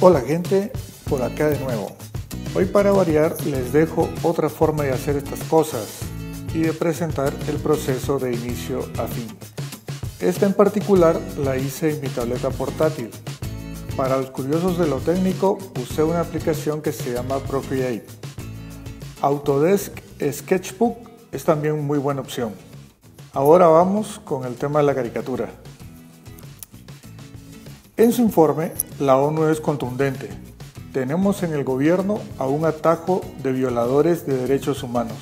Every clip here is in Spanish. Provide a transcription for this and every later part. Hola gente, por acá de nuevo. Hoy para variar les dejo otra forma de hacer estas cosas y de presentar el proceso de inicio a fin. Esta en particular la hice en mi tableta portátil. Para los curiosos de lo técnico usé una aplicación que se llama Procreate. Autodesk Sketchbook es también muy buena opción. Ahora vamos con el tema de la caricatura. En su informe, la ONU es contundente. Tenemos en el gobierno a un atajo de violadores de derechos humanos.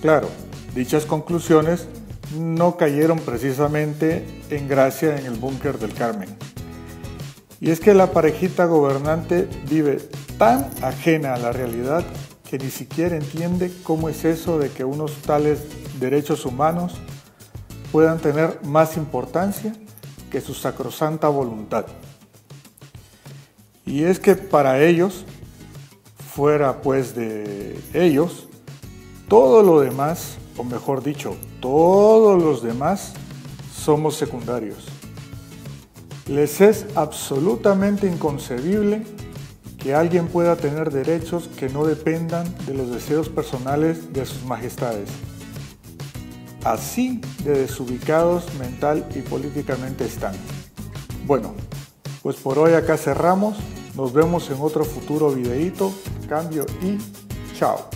Claro, dichas conclusiones no cayeron precisamente en gracia en el búnker del Carmen. Y es que la parejita gobernante vive tan ajena a la realidad que ni siquiera entiende cómo es eso de que unos tales derechos humanos puedan tener más importancia que su sacrosanta voluntad. Y es que para ellos, fuera pues de ellos, todo lo demás, o mejor dicho, todos los demás somos secundarios. Les es absolutamente inconcebible que alguien pueda tener derechos que no dependan de los deseos personales de sus majestades. Así de desubicados mental y políticamente están. Bueno, pues por hoy acá cerramos. Nos vemos en otro futuro videíto. Cambio y chao.